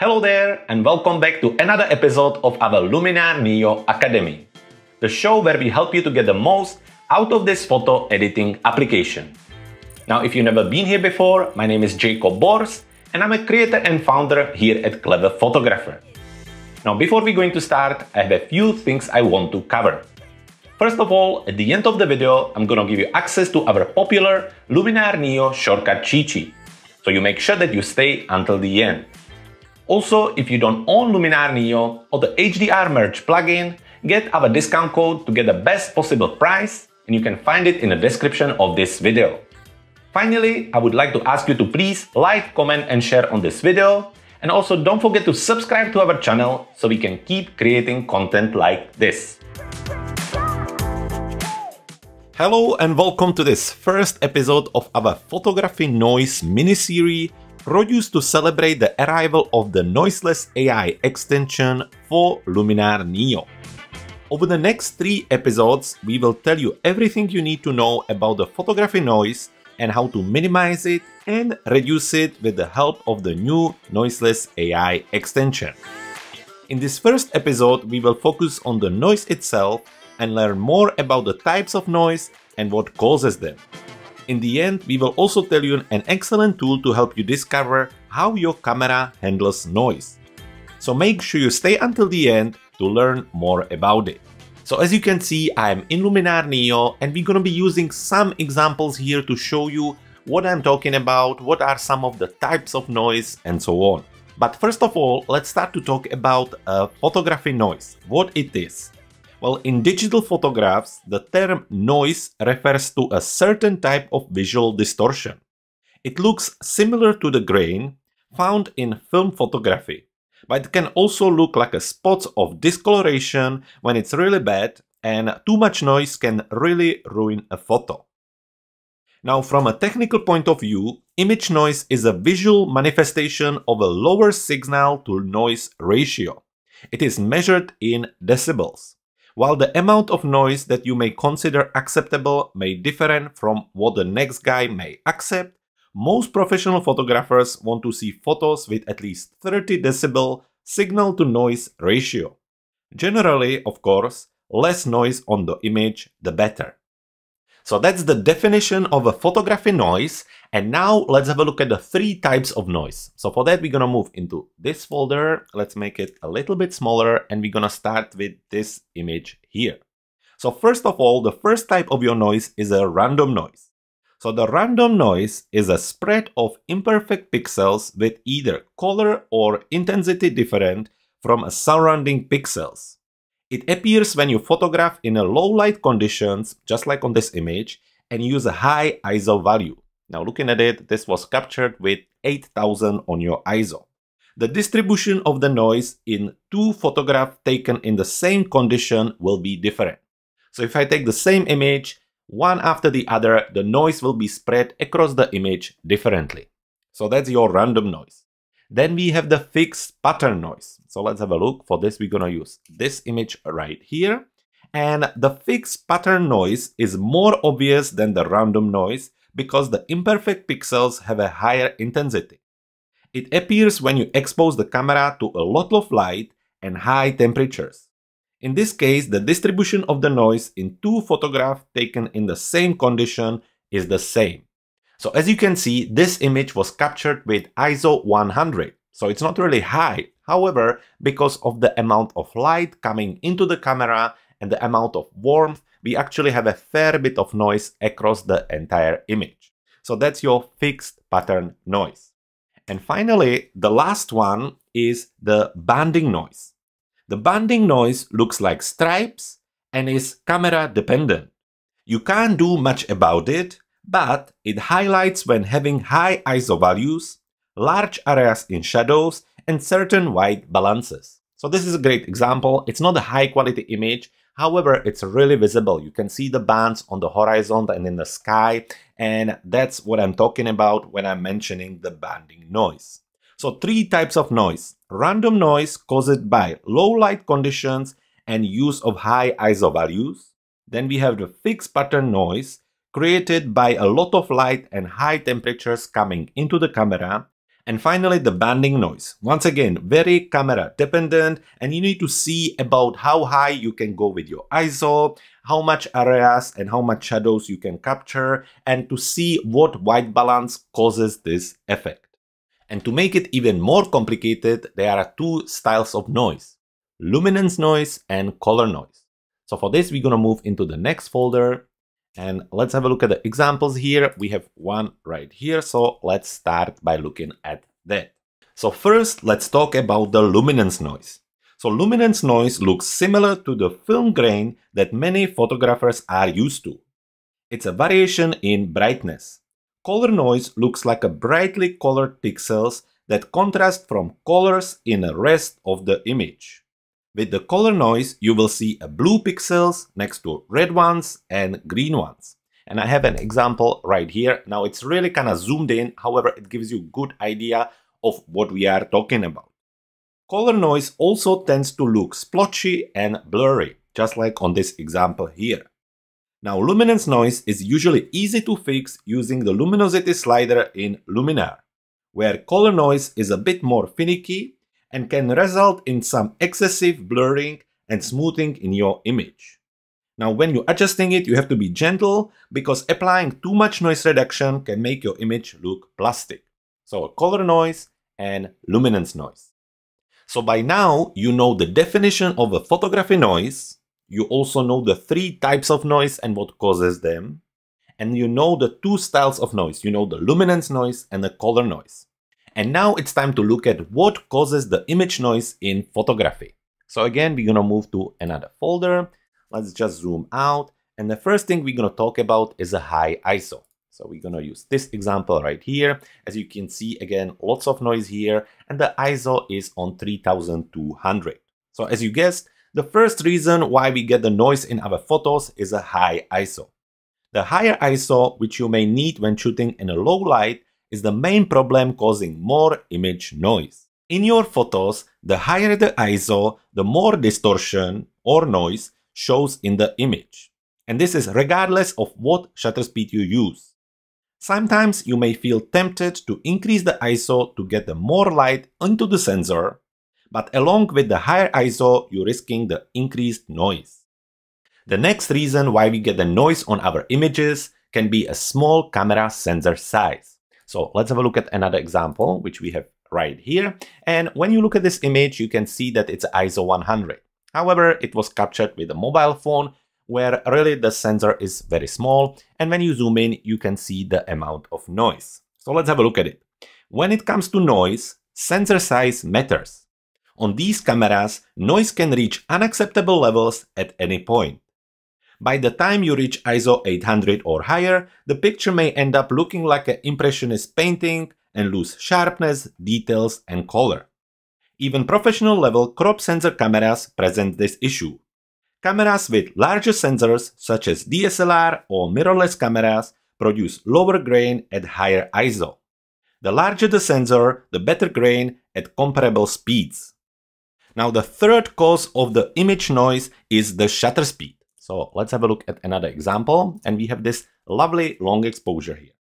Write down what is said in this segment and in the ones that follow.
Hello there and welcome back to another episode of our Lumina Mio Academy, the show where we help you to get the most out of this photo editing application. Now, if you've never been here before, my name is Jakub Bors and I'm a creator and founder here at Clever Photographer. Now, before we're going to start, I have a few things I want to cover. First of all, at the end of the video, I'm gonna give you access to our popular Luminar Neo shortcut cheat sheet, so you make sure that you stay until the end. Also, if you don't own Luminar Neo or the HDR Merge plugin, get our discount code to get the best possible price, and you can find it in the description of this video. Finally, I would like to ask you to please like, comment and share on this video, and also don't forget to subscribe to our channel so we can keep creating content like this. Hello and welcome to this first episode of our Photography Noise miniseries, produced to celebrate the arrival of the Noiseless AI extension for Luminar Neo. Over the next 3 episodes, we will tell you everything you need to know about the photography noise and how to minimize it and reduce it with the help of the new Noiseless AI extension. In this first episode, we will focus on the noise itself and learn more about the types of noise and what causes them. In the end, we will also tell you an excellent tool to help you discover how your camera handles noise. So make sure you stay until the end to learn more about it. So as you can see, I am in Luminar Neo and we're gonna be using some examples here to show you what I'm talking about, what are some of the types of noise and so on. But first of all, let's start to talk about photography noise, what it is. Well, in digital photographs, the term noise refers to a certain type of visual distortion. It looks similar to the grain found in film photography, but it can also look like a spot of discoloration when it's really bad, and too much noise can really ruin a photo. Now, from a technical point of view, image noise is a visual manifestation of a lower signal to noise ratio. It is measured in decibels. While the amount of noise that you may consider acceptable may differ from what the next guy may accept, most professional photographers want to see photos with at least 30 decibel signal-to-noise ratio. Generally, of course, less noise on the image, the better. So that's the definition of a photography noise, and now let's have a look at the 3 types of noise. So for that, we're gonna move into this folder, let's make it a little bit smaller, and we're gonna start with this image here. So first of all, the first type of your noise is a random noise. So the random noise is a spread of imperfect pixels with either color or intensity different from surrounding pixels. It appears when you photograph in a low light conditions, just like on this image, and use a high ISO value. Now looking at it, this was captured with 8000 on your ISO. The distribution of the noise in 2 photographs taken in the same condition will be different. So if I take the same image, one after the other, the noise will be spread across the image differently. So that's your random noise. Then we have the fixed pattern noise. So let's have a look. For this, we're gonna use this image right here. And the fixed pattern noise is more obvious than the random noise because the imperfect pixels have a higher intensity. It appears when you expose the camera to a lot of light and high temperatures. In this case, the distribution of the noise in 2 photographs taken in the same condition is the same. So as you can see, this image was captured with ISO 100, so it's not really high. However, because of the amount of light coming into the camera and the amount of warmth, we actually have a fair bit of noise across the entire image. So that's your fixed pattern noise. And finally, the last one is the banding noise. The banding noise looks like stripes and is camera dependent. You can't do much about it, but it highlights when having high ISO values, large areas in shadows, and certain white balances. So this is a great example. It's not a high quality image. However, it's really visible. You can see the bands on the horizon and in the sky. And that's what I'm talking about when I'm mentioning the banding noise. So 3 types of noise. Random noise caused by low light conditions and use of high ISO values. Then we have the fixed pattern noise, created by a lot of light and high temperatures coming into the camera, And finally, the banding noise. Once again, very camera dependent, and you need to see about how high you can go with your ISO, how much areas and how much shadows you can capture, and to see what white balance causes this effect. And to make it even more complicated, there are two styles of noise: luminance noise and color noise. So for this, we're gonna move into the next folder and let's have a look at the examples here. We have one right here, so let's start by looking at that. So first, let's talk about the luminance noise. So luminance noise looks similar to the film grain that many photographers are used to. It's a variation in brightness. Color noise looks like a brightly colored pixels that contrast from colors in the rest of the image. With the color noise, you will see a blue pixels next to red ones and green ones. And I have an example right here. Now it's really kind of zoomed in, however, it gives you a good idea of what we are talking about. Color noise also tends to look splotchy and blurry, just like on this example here. Now, luminance noise is usually easy to fix using the luminosity slider in Luminar, where color noise is a bit more finicky and can result in some excessive blurring and smoothing in your image. Now, when you're adjusting it, you have to be gentle because applying too much noise reduction can make your image look plastic. So, color noise and luminance noise. So, by now, you know the definition of a photography noise. You also know the three types of noise and what causes them. And you know the two styles of noise. You know the luminance noise and the color noise. And now it's time to look at what causes the image noise in photography. So again, we're gonna move to another folder. Let's just zoom out. And the first thing we're gonna talk about is a high ISO. So we're gonna use this example right here. As you can see, again, lots of noise here. And the ISO is on 3200. So as you guessed, the first reason why we get the noise in our photos is a high ISO. The higher ISO, which you may need when shooting in a low light, is the main problem causing more image noise. In your photos, the higher the ISO, the more distortion or noise shows in the image. And this is regardless of what shutter speed you use. Sometimes you may feel tempted to increase the ISO to get more light onto the sensor, but along with the higher ISO, you're risking the increased noise. The next reason why we get the noise on our images can be a small camera sensor size. So let's have a look at another example, which we have right here. And when you look at this image, you can see that it's ISO 100. However, it was captured with a mobile phone where really the sensor is very small. And when you zoom in, you can see the amount of noise. So let's have a look at it. When it comes to noise, sensor size matters. On these cameras, noise can reach unacceptable levels at any point. By the time you reach ISO 800 or higher, the picture may end up looking like an impressionist painting and lose sharpness, details, and color. Even professional-level crop sensor cameras present this issue. Cameras with larger sensors, such as DSLR or mirrorless cameras, produce lower grain at higher ISO. The larger the sensor, the better grain at comparable speeds. Now, the third cause of the image noise is the shutter speed. So let's have a look at another example. And we have this lovely long exposure here.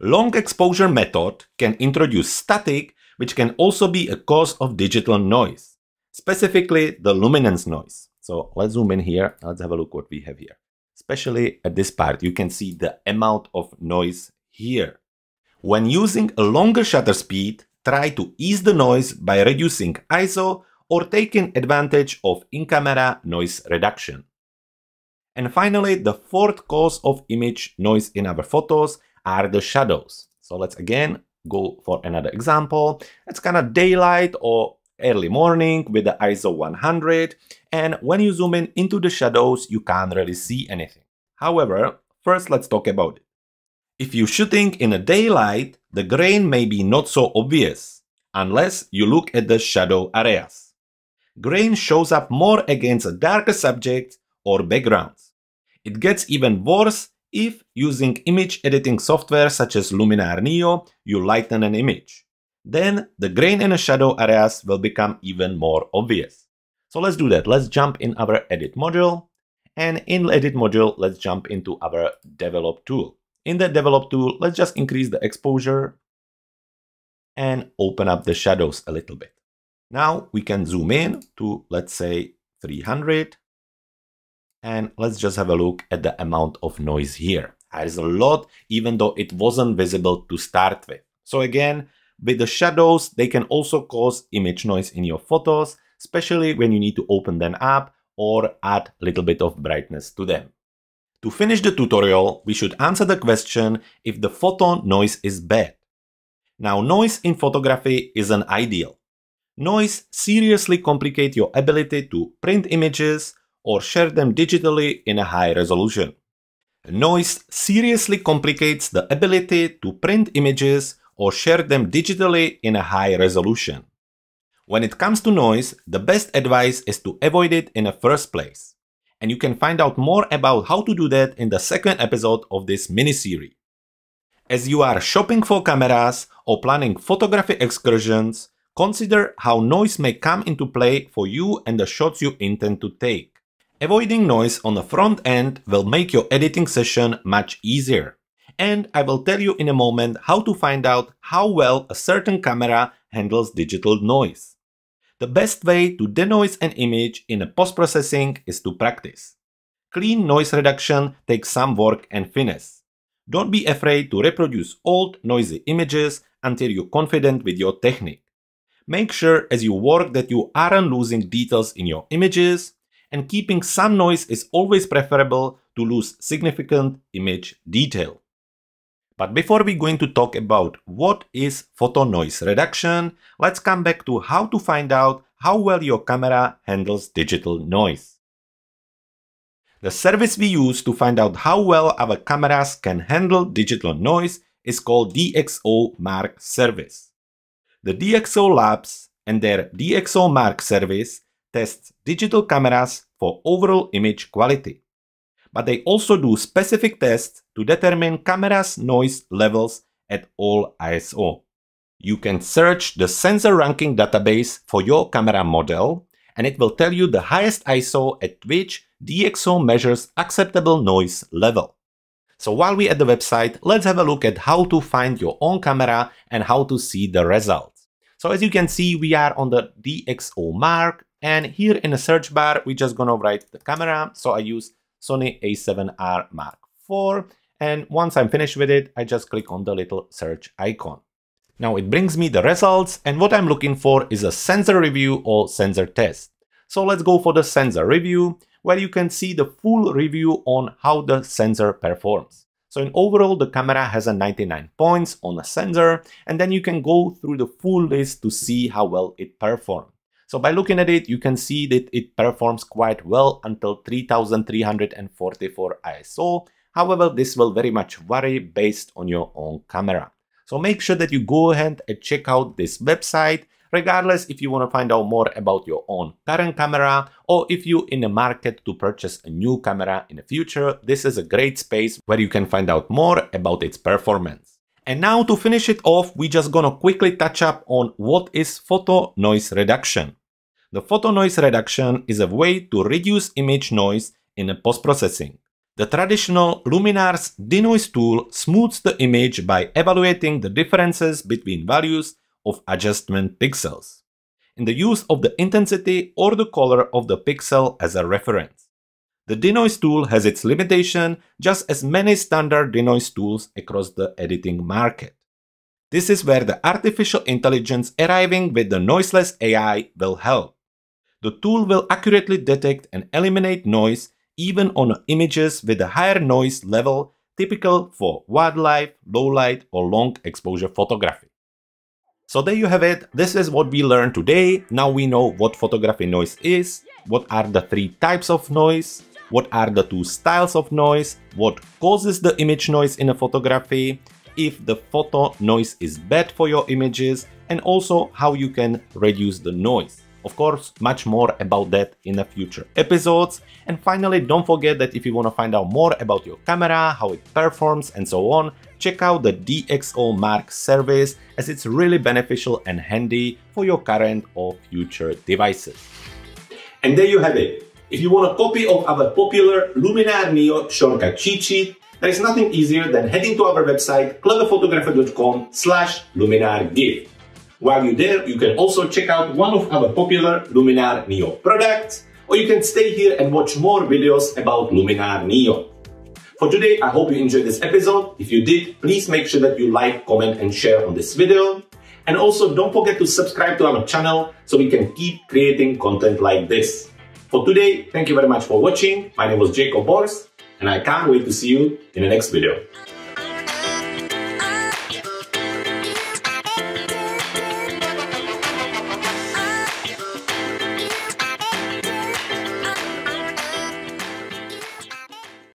Long exposure method can introduce static, which can also be a cause of digital noise, specifically the luminance noise. So let's zoom in here. Let's have a look what we have here. Especially at this part, you can see the amount of noise here. When using a longer shutter speed, try to ease the noise by reducing ISO or taking advantage of in-camera noise reduction. And finally, the fourth cause of image noise in our photos are the shadows. So let's again go for another example. It's kind of daylight or early morning with the ISO 100. And when you zoom in into the shadows, you can't really see anything. However, first let's talk about it. If you're shooting in a daylight, the grain may be not so obvious, unless you look at the shadow areas. Grain shows up more against a darker subject or backgrounds. It gets even worse if, using image editing software such as Luminar Neo, you lighten an image. Then the grain and the shadow areas will become even more obvious. So let's do that. Let's jump in our edit module. And in edit module, let's jump into our develop tool. In the develop tool, let's just increase the exposure and open up the shadows a little bit. Now we can zoom in to, let's say, 300. And let's just have a look at the amount of noise here. There's a lot, even though it wasn't visible to start with. So again, with the shadows, they can also cause image noise in your photos, especially when you need to open them up or add a little bit of brightness to them. To finish the tutorial, we should answer the question if the photo noise is bad. Now, noise in photography isn't ideal. Noise seriously complicates your ability to print images or share them digitally in a high resolution. Noise seriously complicates the ability to print images or share them digitally in a high resolution. When it comes to noise, the best advice is to avoid it in the first place. And you can find out more about how to do that in the second episode of this mini-series. As you are shopping for cameras or planning photography excursions, consider how noise may come into play for you and the shots you intend to take. Avoiding noise on the front end will make your editing session much easier. And I will tell you in a moment how to find out how well a certain camera handles digital noise. The best way to denoise an image in a post-processing is to practice. Clean noise reduction takes some work and finesse. Don't be afraid to reproduce old, noisy images until you're confident with your technique. Make sure as you work that you aren't losing details in your images, and keeping some noise is always preferable to lose significant image detail. But before we're going to talk about what is photo noise reduction, let's come back to how to find out how well your camera handles digital noise. The service we use to find out how well our cameras can handle digital noise is called DxOMark service. The DxO Labs and their DxOMark service tests digital cameras for overall image quality. But they also do specific tests to determine cameras' noise levels at all ISO. You can search the sensor ranking database for your camera model, and it will tell you the highest ISO at which DxO measures acceptable noise level. So while we're at the website, let's have a look at how to find your own camera and how to see the results. So as you can see, we are on the DxOMark, and here in the search bar, we're just gonna write the camera. So I use Sony A7R Mark IV, and once I'm finished with it, I just click on the little search icon. Now it brings me the results, and what I'm looking for is a sensor review or sensor test. So let's go for the sensor review, where you can see the full review on how the sensor performs. So in overall, the camera has a 99 points on the sensor, and then you can go through the full list to see how well it performed. So by looking at it, you can see that it performs quite well until 3344 ISO. However, this will very much vary based on your own camera. So make sure that you go ahead and check out this website, regardless if you want to find out more about your own current camera or if you're in the market to purchase a new camera in the future. This is a great space where you can find out more about its performance. And now to finish it off, we're just gonna quickly touch up on what is photo noise reduction. The photo noise reduction is a way to reduce image noise in post-processing. The traditional Luminar's denoise tool smooths the image by evaluating the differences between values of adjustment pixels in the use of the intensity or the color of the pixel as a reference. The denoise tool has its limitation, just as many standard denoise tools across the editing market. This is where the artificial intelligence arriving with the Noiseless AI will help. The tool will accurately detect and eliminate noise even on images with a higher noise level, typical for wildlife, low light, or long exposure photography. So there you have it. This is what we learned today. Now we know what photography noise is, what are the three types of noise, what are the two styles of noise, what causes the image noise in a photography, if the photo noise is bad for your images, and also how you can reduce the noise. Of course, much more about that in the future episodes. And finally, don't forget that if you want to find out more about your camera, how it performs and so on, check out the DxOMark service, as it's really beneficial and handy for your current or future devices. And there you have it. If you want a copy of our popular Luminar Neo shortcut cheat sheet, there is nothing easier than heading to our website cleverphotographer.com/LuminarGift. While you're there, you can also check out one of our popular Luminar Neo products, or you can stay here and watch more videos about Luminar Neo. For today, I hope you enjoyed this episode. If you did, please make sure that you like, comment and share on this video. And also don't forget to subscribe to our channel so we can keep creating content like this. For today, thank you very much for watching. My name was Jakub Bors and I can't wait to see you in the next video.